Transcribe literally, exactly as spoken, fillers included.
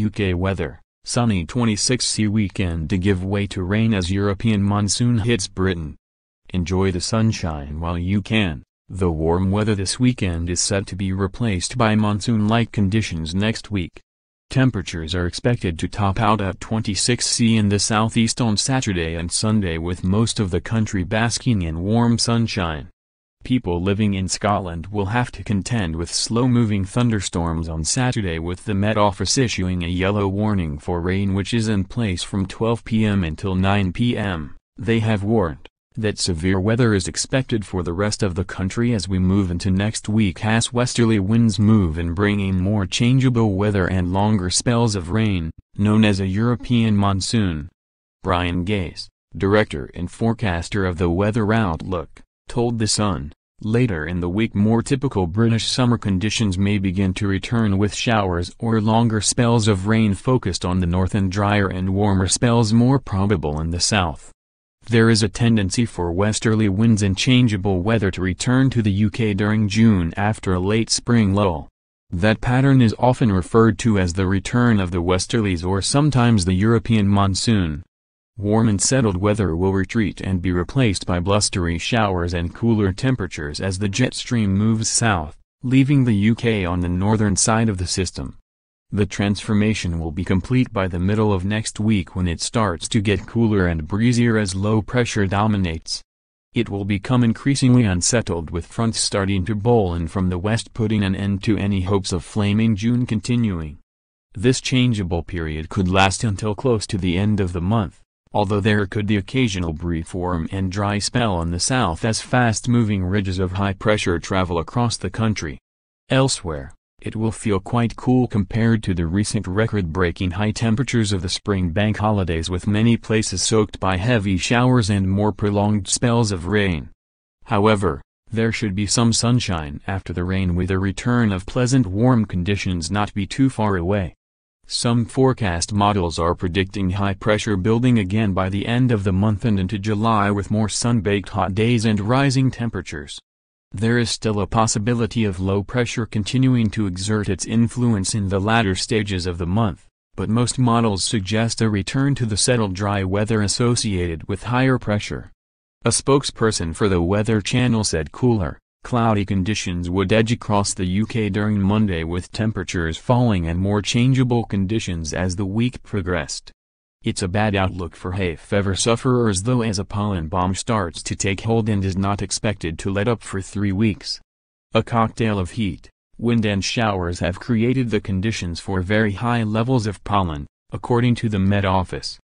U K weather, sunny twenty-six C weekend to give way to rain as European monsoon hits Britain. Enjoy the sunshine while you can. The warm weather this weekend is set to be replaced by monsoon-like conditions next week. Temperatures are expected to top out at twenty-six C in the southeast on Saturday and Sunday, with most of the country basking in warm sunshine. People living in Scotland will have to contend with slow-moving thunderstorms on Saturday, with the Met Office issuing a yellow warning for rain, which is in place from twelve p m until nine p m They have warned that severe weather is expected for the rest of the country as we move into next week, as westerly winds move in bringing more changeable weather and longer spells of rain, known as a European monsoon. Brian Gaze, director and forecaster of the Weather Outlook, told The Sun, later in the week more typical British summer conditions may begin to return, with showers or longer spells of rain focused on the north and drier and warmer spells more probable in the south. There is a tendency for westerly winds and changeable weather to return to the U K during June after a late spring lull. That pattern is often referred to as the return of the westerlies, or sometimes the European monsoon. Warm and settled weather will retreat and be replaced by blustery showers and cooler temperatures as the jet stream moves south, leaving the U K on the northern side of the system. The transformation will be complete by the middle of next week, when it starts to get cooler and breezier as low pressure dominates. It will become increasingly unsettled, with fronts starting to bowl in from the west, putting an end to any hopes of flaming June continuing. This changeable period could last until close to the end of the month, although there could be occasional brief warm and dry spell in the south as fast-moving ridges of high pressure travel across the country. Elsewhere, it will feel quite cool compared to the recent record-breaking high temperatures of the spring bank holidays, with many places soaked by heavy showers and more prolonged spells of rain. However, there should be some sunshine after the rain, with a return of pleasant warm conditions not be too far away. Some forecast models are predicting high pressure building again by the end of the month and into July, with more sun-baked hot days and rising temperatures. There is still a possibility of low pressure continuing to exert its influence in the latter stages of the month, but most models suggest a return to the settled dry weather associated with higher pressure. A spokesperson for the Weather Channel said cooler, cloudy conditions would edge across the U K during Monday, with temperatures falling and more changeable conditions as the week progressed. It's a bad outlook for hay fever sufferers, though, as a pollen bomb starts to take hold and is not expected to let up for three weeks. A cocktail of heat, wind and showers have created the conditions for very high levels of pollen, according to the Met Office.